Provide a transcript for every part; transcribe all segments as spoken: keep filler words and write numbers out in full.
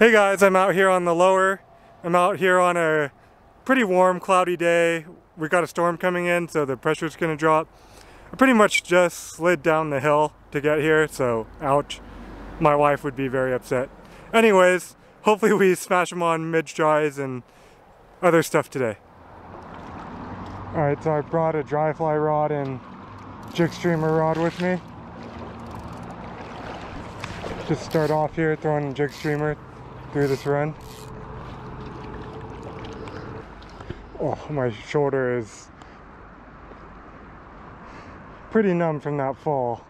Hey guys, I'm out here on the lower. I'm out here on a pretty warm, cloudy day. We got a storm coming in, so the pressure's gonna drop. I pretty much just slid down the hill to get here, so ouch. My wife would be very upset. Anyways, hopefully we smash them on midge dries and other stuff today. All right, so I brought a dry fly rod and jig streamer rod with me. Just start off here throwing jig streamer through this run. Oh, my shoulder is pretty numb from that fall.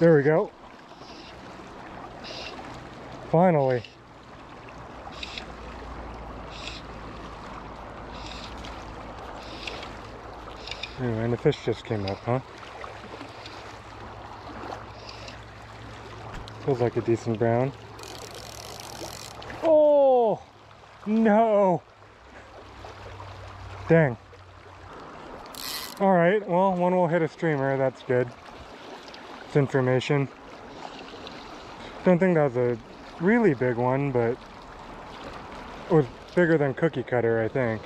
There we go. Finally. Ooh, and the fish just came up, huh? Feels like a decent brown. Oh! No! Dang. Alright, well, one will hit a streamer, that's good. Information. Don't think that was a really big one, but it was bigger than Cookie Cutter, I think.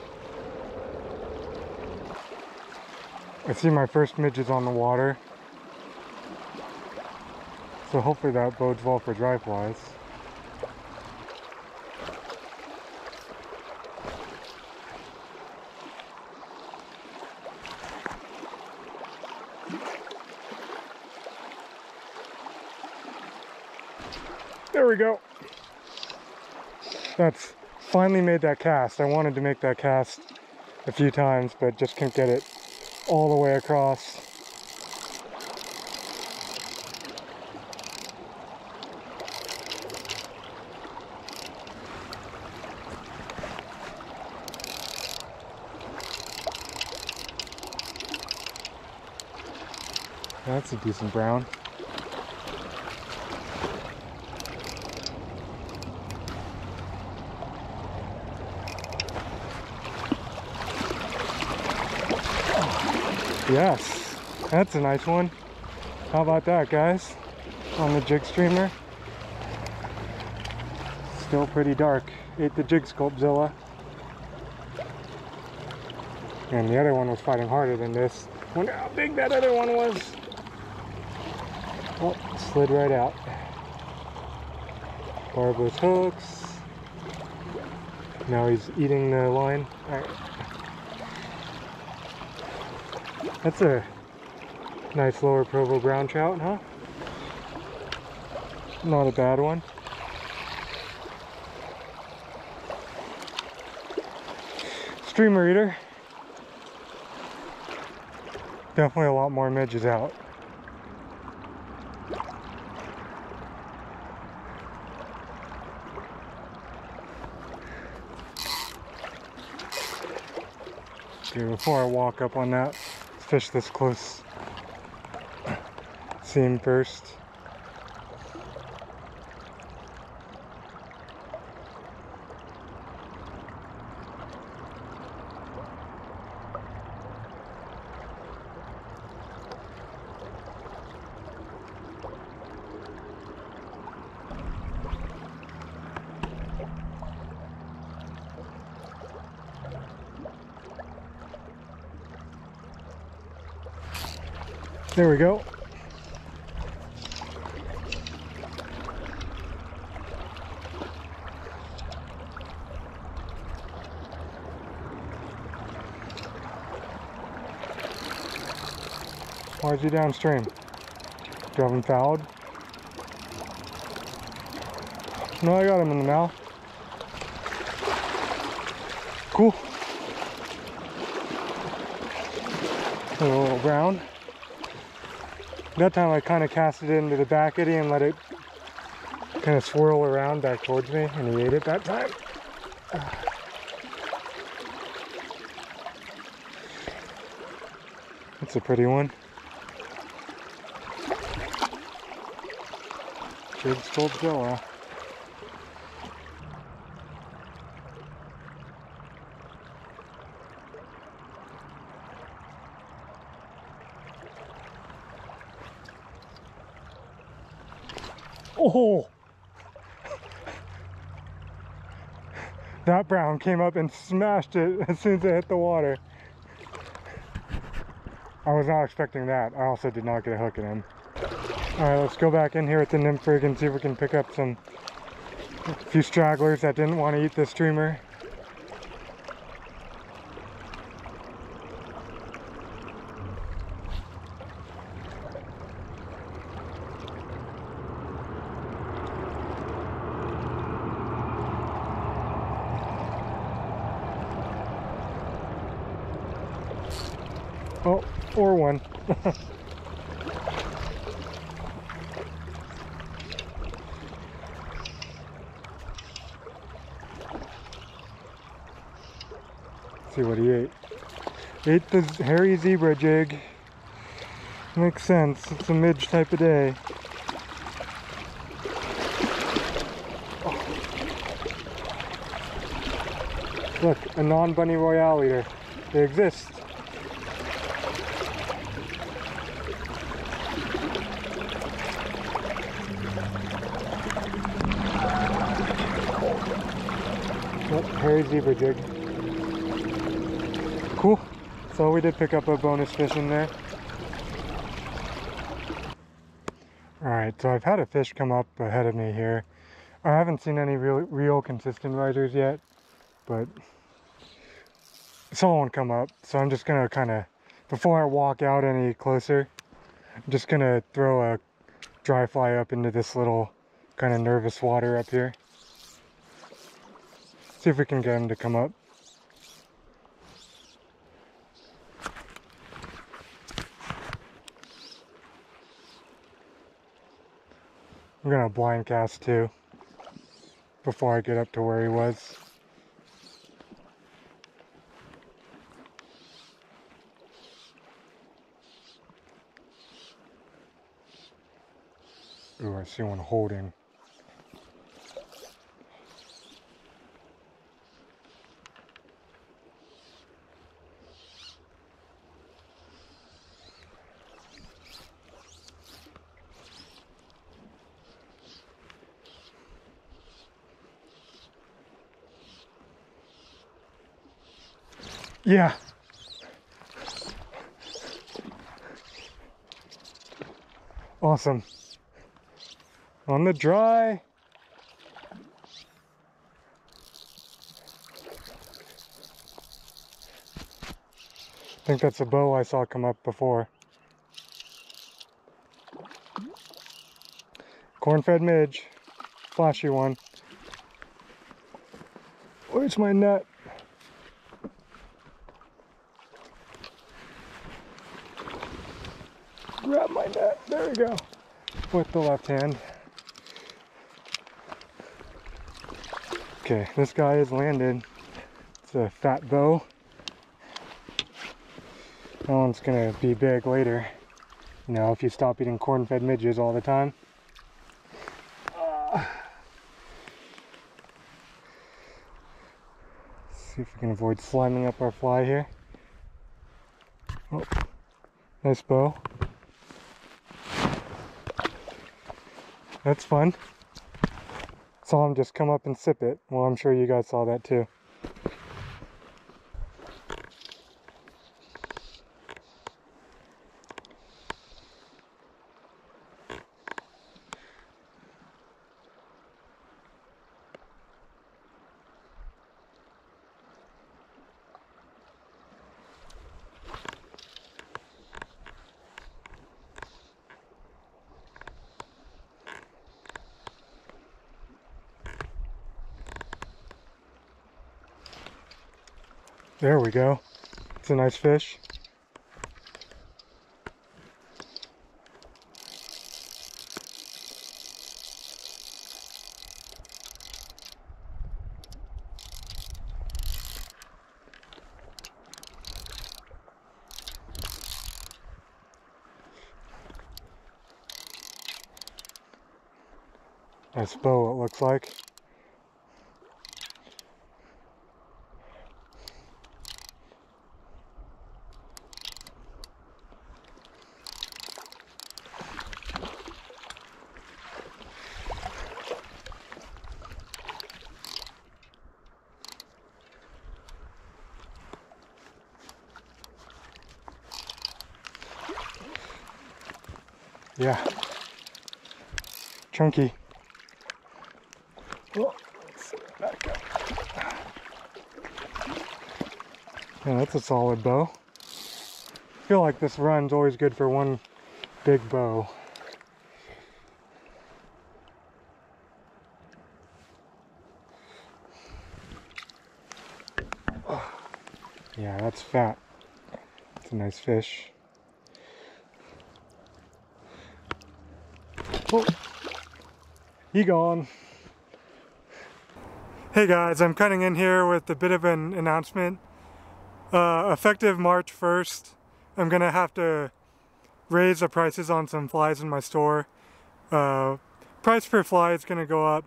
I see my first midges on the water. So hopefully that bodes well for dry flies. There we go. That's finally made that cast. I wanted to make that cast a few times, but just couldn't get it all the way across. That's a decent brown. Yes, that's a nice one. How about that, guys? On the jig streamer. Still pretty dark. Ate the Jig Sculpzilla. And the other one was fighting harder than this. Wonder how big that other one was. Oh, slid right out. Barbless hooks. Now he's eating the line. All right. That's a nice Lower Provo brown trout, huh? Not a bad one. Streamer eater. Definitely a lot more midges out. Okay, before I walk up on that, fish this close seam first. There we go. Why'd you downstream? Drove him fouled. No, I got him in the mouth. Cool. a little round. That time I kind of cast it into the back eddy and let it kind of swirl around back towards me, and he ate it that time. Uh. That's a pretty one. Jig Sculpzilla. Oh! That brown came up and smashed it as soon as it hit the water. I was not expecting that. I also did not get a hook in him. Alright, let's go back in here with the nymphorig and see if we can pick up some a few stragglers that didn't want to eat this streamer. Oh, or one. See what he ate. Ate the Hare(y) Zebra Jig. Makes sense. It's a midge type of day. Oh. Look, a non-Bunny Royale eater. They exist. Oh, Hare(y) Zebra Jig. Cool. So we did pick up a bonus fish in there. Alright, so I've had a fish come up ahead of me here. I haven't seen any real, real consistent risers yet, but saw one come up. So I'm just going to kind of, before I walk out any closer, I'm just going to throw a dry fly up into this little kind of nervous water up here. See if we can get him to come up. I'm gonna blind cast too before I get up to where he was. Ooh, I see one holding. Yeah. Awesome. On the dry. I think that's a bow I saw come up before. Corn Fed Midge. Flashy one. Where's my net? Grab my net, there we go, with the left hand. Okay, this guy is landed. It's a fat bow. That one's gonna be big later, you know, if you stop eating corn-fed midges all the time. Uh, let's see if we can avoid sliming up our fly here. Oh, nice bow. That's fun. Saw him just come up and sip it. Well, I'm sure you guys saw that too. There we go. It's a nice fish. That's Bo, it looks like. Yeah, chunky. Oh, let's back up. Yeah, that's a solid bow. I feel like this run's always good for one big bow. Yeah, that's fat. That's a nice fish. Oh, he gone. Hey guys, I'm cutting in here with a bit of an announcement. Uh, effective March first, I'm gonna have to raise the prices on some flies in my store. Uh, price per fly is gonna go up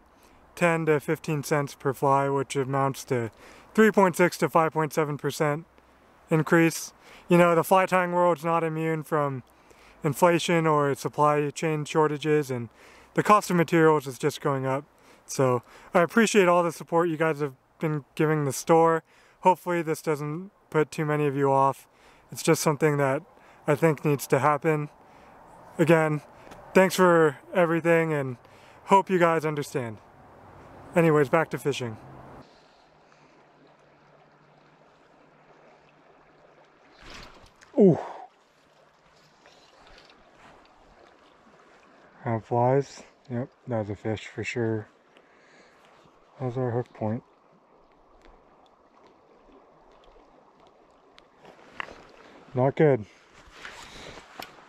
ten to fifteen cents per fly, which amounts to three point six to five point seven percent increase. You know, the fly tying world's not immune from inflation or supply chain shortages, and the cost of materials is just going up. So I appreciate all the support you guys have been giving the store. Hopefully this doesn't put too many of you off. It's just something that I think needs to happen. Again, thanks for everything and hope you guys understand. Anyways, back to fishing. Ooh. Have flies. Yep, that was a fish for sure. That was our hook point. Not good.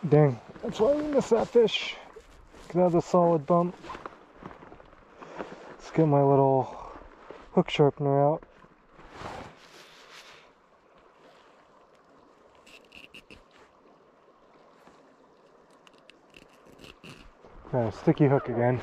Dang, that's why we missed that fish. That was a solid bump. Let's get my little hook sharpener out. Uh, sticky hook again.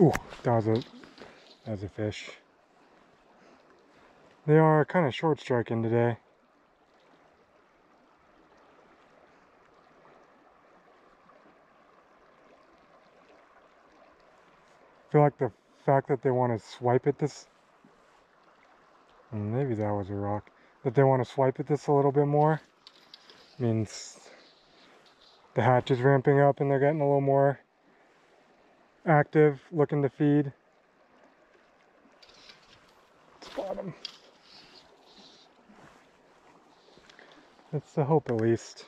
Ooh, that was a, that was a fish. They are kind of short striking today. I feel like the fact that they want to swipe at this, maybe that was a rock, that they want to swipe at this a little bit more means the hatch is ramping up and they're getting a little more active, looking to feed. Spot him. That's the hope, at least.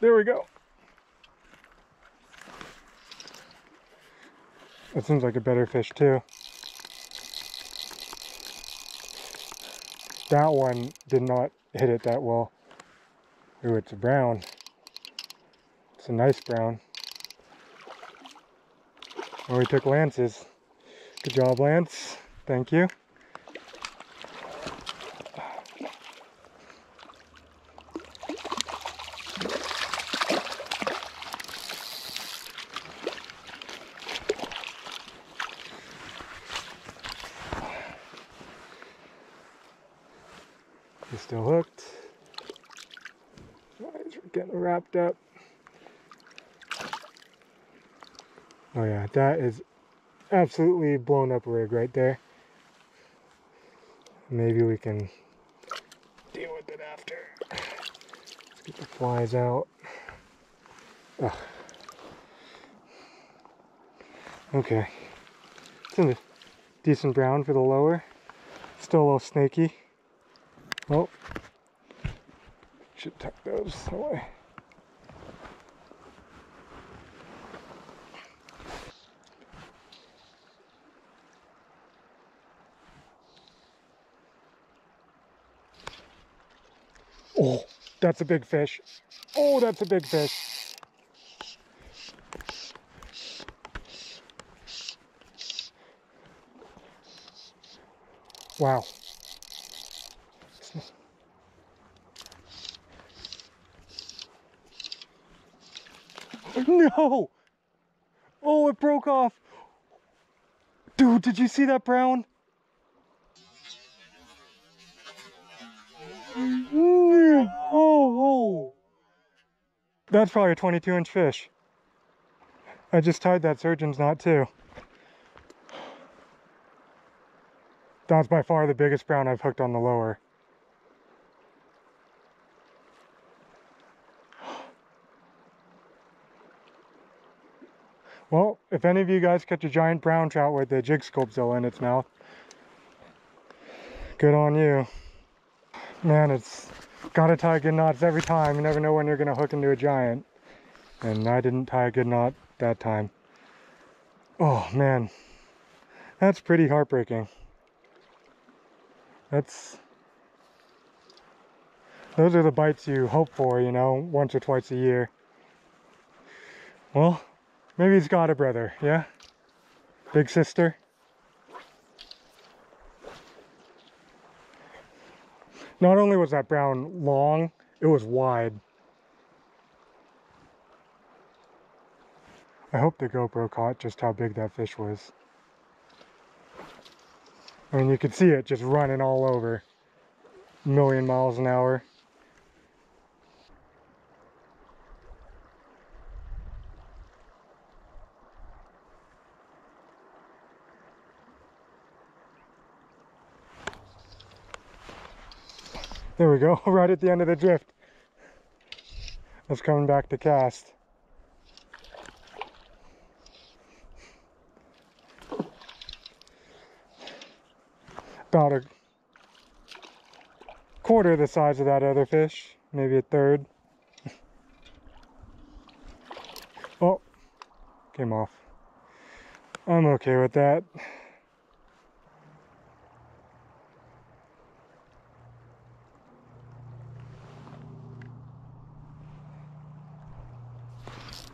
There we go. That seems like a better fish too. That one did not hit it that well. Ooh, it's a brown. It's a nice brown. Oh, we took Lance's. Good job, Lance. Thank you. He's still hooked. Guys, we're getting wrapped up. Oh yeah, that is absolutely blown up rig right there. Maybe we can deal with it after. Let's get the flies out. Ugh. Okay. It's in a decent brown for the lower. Still a little snaky. Oh, Should tuck those away. Oh, that's a big fish. Oh, that's a big fish. Wow. No! Oh, it broke off. Dude, did you see that brown? Oh, oh. That's probably a twenty-two inch fish. I just tied that surgeon's knot too. That's by far the biggest brown I've hooked on the lower. Well, if any of you guys catch a giant brown trout with the Jig Sculpzilla in its mouth, good on you. Man, it's gotta tie good knots every time. You never know when you're gonna hook into a giant. And I didn't tie a good knot that time. Oh man, that's pretty heartbreaking. That's, those are the bites you hope for, you know, once or twice a year. Well, maybe he's got a brother, yeah? Big sister? Not only was that brown long, it was wide. I hope the GoPro caught just how big that fish was. I mean, you could see it just running all over. A million miles an hour. There we go, right at the end of the drift. That's coming back to cast. About a quarter the size of that other fish, maybe a third. Oh, came off. I'm okay with that.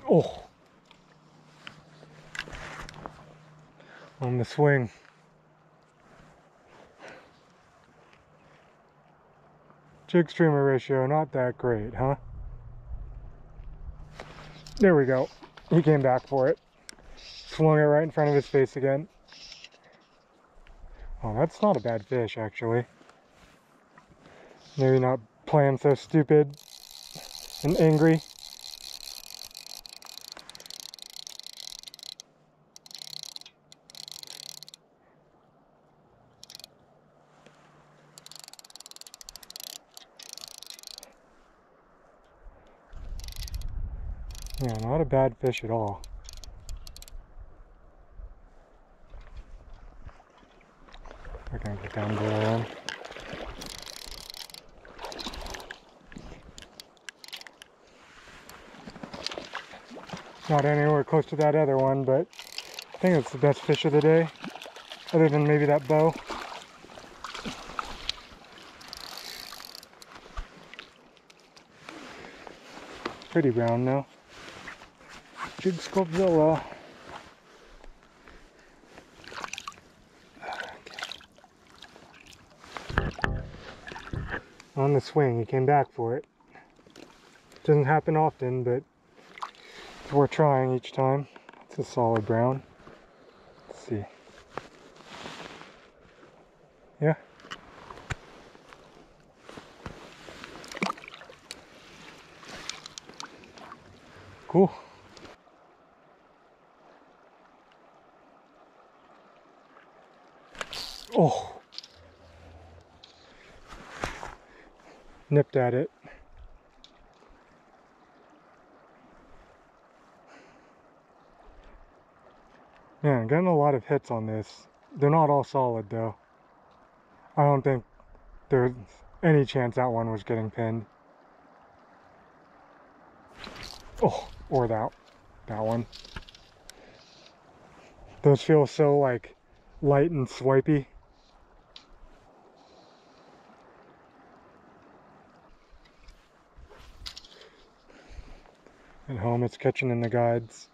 Oh, on the swing. Jig streamer ratio, not that great, huh? There we go. He came back for it. Swung it right in front of his face again. Oh, that's not a bad fish, actually. Maybe not playing so stupid and angry. Yeah, not a bad fish at all. We're gonna get down below. Not anywhere close to that other one, but I think it's the best fish of the day, other than maybe that bow. Pretty brown now. Jig Sculpzilla. On the swing, he came back for it. Doesn't happen often, but it's worth trying each time. It's a solid brown. Let's see. Yeah. Cool. Oh, nipped at it. Man, getting a lot of hits on this. They're not all solid though. I don't think there's any chance that one was getting pinned. Oh, or that, that one. Those feel so like light and swipey. At home, it's catching in the guides.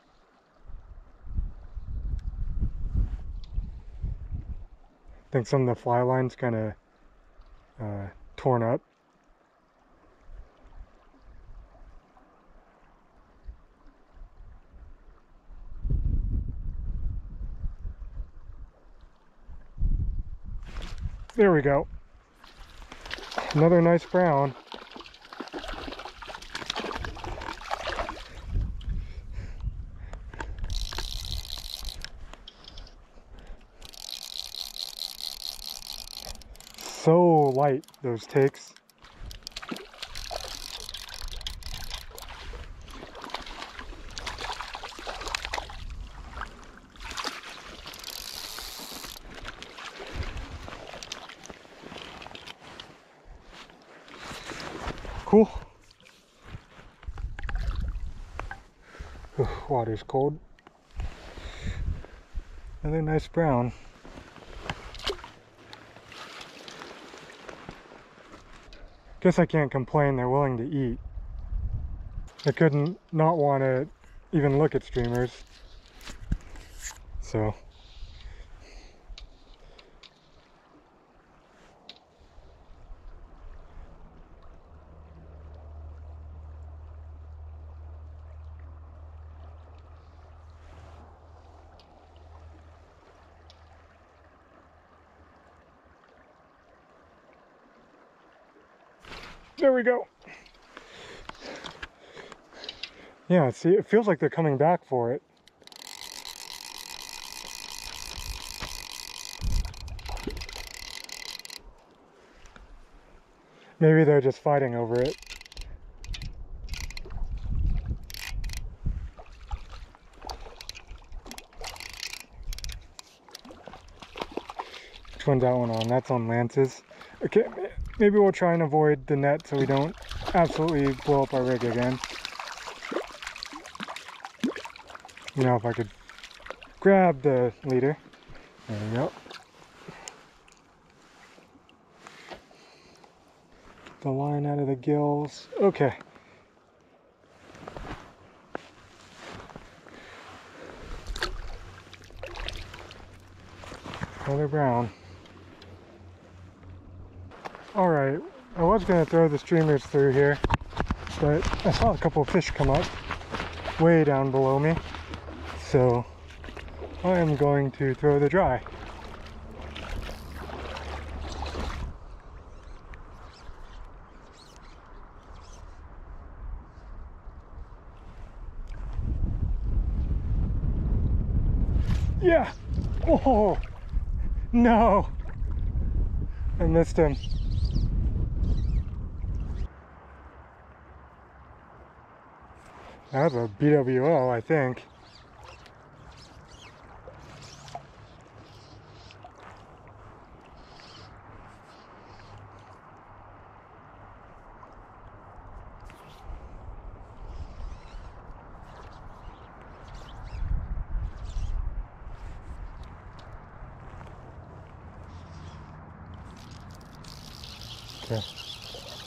I think some of the fly line's kind of uh, torn up. There we go. Another nice brown. So light, those takes. Cool. Ooh, water's cold. Another nice brown. Guess I can't complain, they're willing to eat. I couldn't not want to even look at streamers. So. There we go. Yeah, see, it feels like they're coming back for it. Maybe they're just fighting over it. Which one's that one on? That's on Lance's. Okay, maybe we'll try and avoid the net so we don't absolutely blow up our rig again. You know, if I could grab the leader. There we go. The line out of the gills. Okay. Another brown. Alright, I was going to throw the streamers through here, but I saw a couple of fish come up way down below me, so I am going to throw the dry. Yeah! Oh! No! I missed him. That's a B W O, I think. Okay.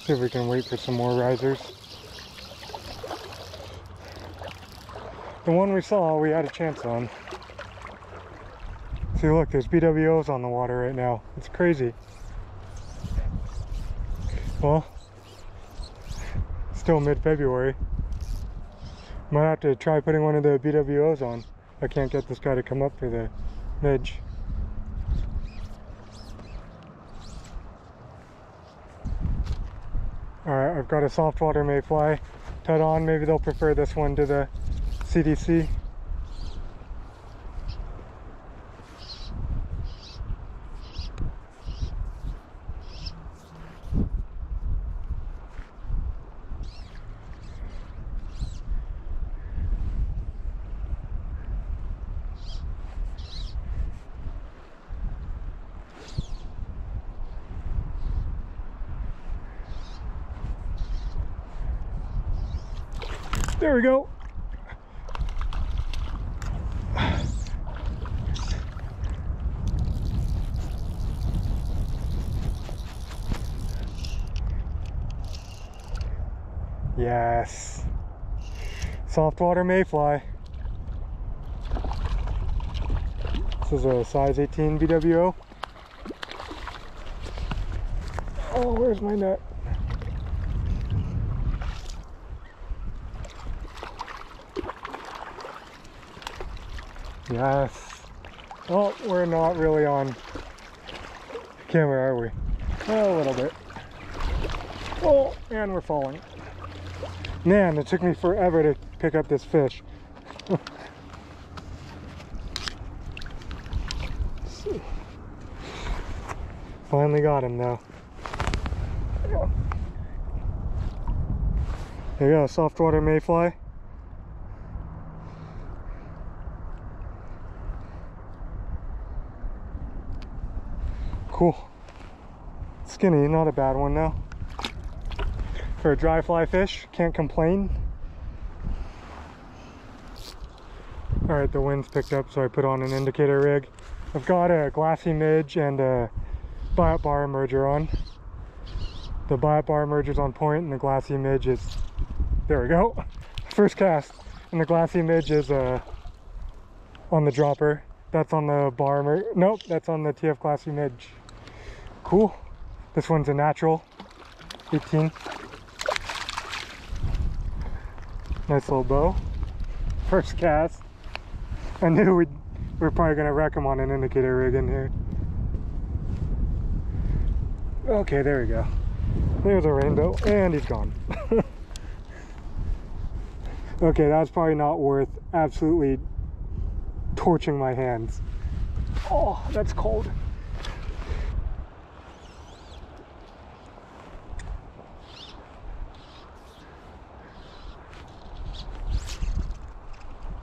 See if we can wait for some more risers. The one we saw, we had a chance on. See, look, there's B W Os on the water right now. It's crazy. Well, still mid-February. Might have to try putting one of the B W Os on. I can't get this guy to come up for the midge. Alright, I've got a soft water mayfly tied on. Maybe they'll prefer this one to the C D C. There we go. Yes. Soft water mayfly. This is a size eighteen B W O. Oh, where's my net? Yes. Well, we're not really on camera, are we? Oh, a little bit. Oh, and we're falling. Man, it took me forever to pick up this fish. Finally got him though. There you go, soft water mayfly. Cool. Skinny, not a bad one though. For a dry fly fish, can't complain. Alright, the wind's picked up, so I put on an indicator rig. I've got a glassy midge and a biot bar merger on. The biot bar merger's on point and the glassy midge is, there we go, first cast. And the glassy midge is uh, on the dropper. That's on the bar merger, nope, that's on the T F Glassy Midge. Cool. This one's a natural, eighteen. Nice little bow. First cast. I knew we'd, we were probably gonna wreck him on an indicator rig in here. Okay, there we go. There's a rainbow, and he's gone. Okay, that's probably not worth absolutely torching my hands. Oh, that's cold.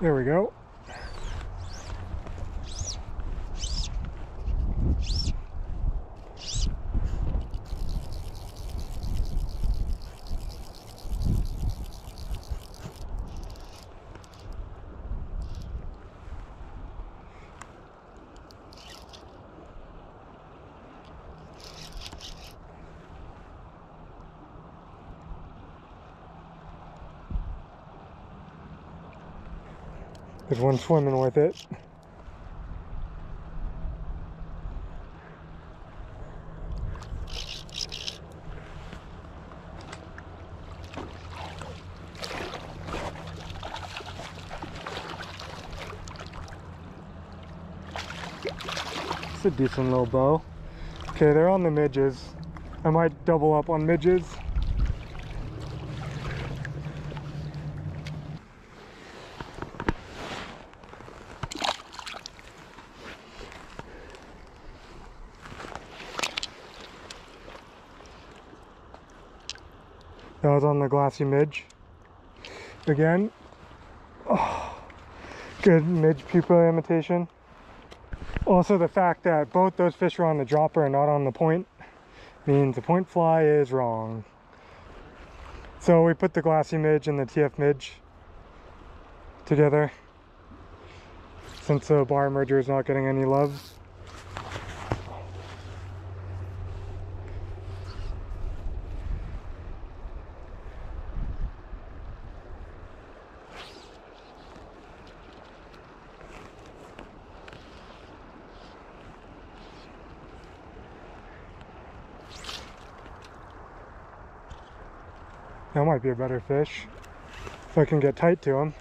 There we go. There's one swimming with it. It's a decent little bow. Okay, they're on the midges. I might double up on midges. That was on the glassy midge. Again, oh, good midge pupa imitation. Also the fact that both those fish are on the dropper and not on the point means the point fly is wrong. So we put the glassy midge and the T F midge together since the bar merger is not getting any love. That might be a better fish, if I can get tight to him.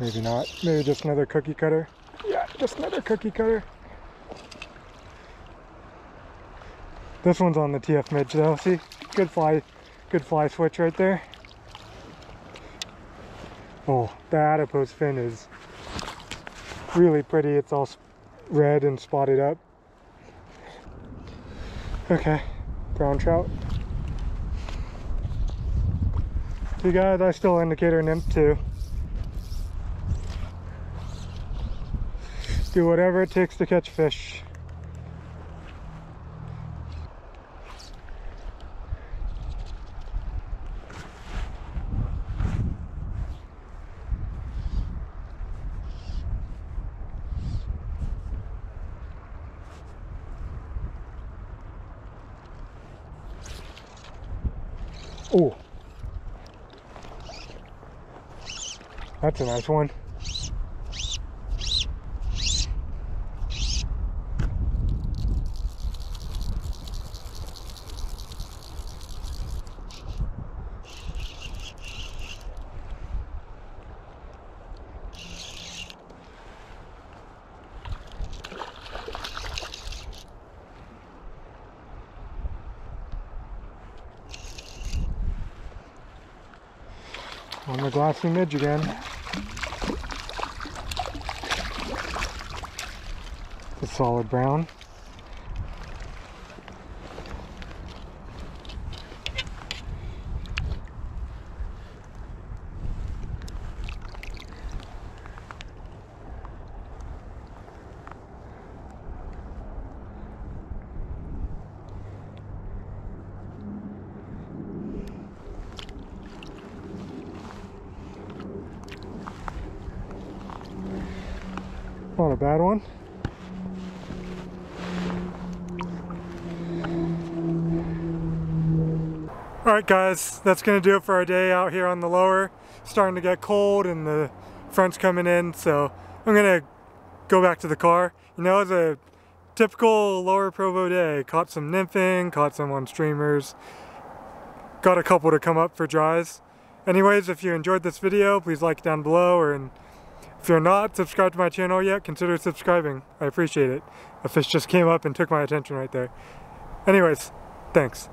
Maybe not, maybe just another cookie cutter. Yeah, just another cookie cutter. This one's on the T F midge though, see? Good fly, good fly switch right there. Oh, the adipose fin is really pretty. It's all red and spotted up. Okay, brown trout. You guys, I still indicator nymph too. do whatever it takes to catch fish. Oh, that's a nice one. On the glassy midge again. It's a solid brown. Not a bad one. All right guys, that's gonna do it for our day out here on the lower. It's starting to get cold and the front's coming in, so I'm gonna go back to the car. You know, it's a typical Lower Provo day. Caught some nymphing, caught some on streamers, got a couple to come up for dries. Anyways, if you enjoyed this video, please like down below, or in if you're not subscribed to my channel yet, consider subscribing. I appreciate it. A fish just came up and took my attention right there. Anyways, thanks.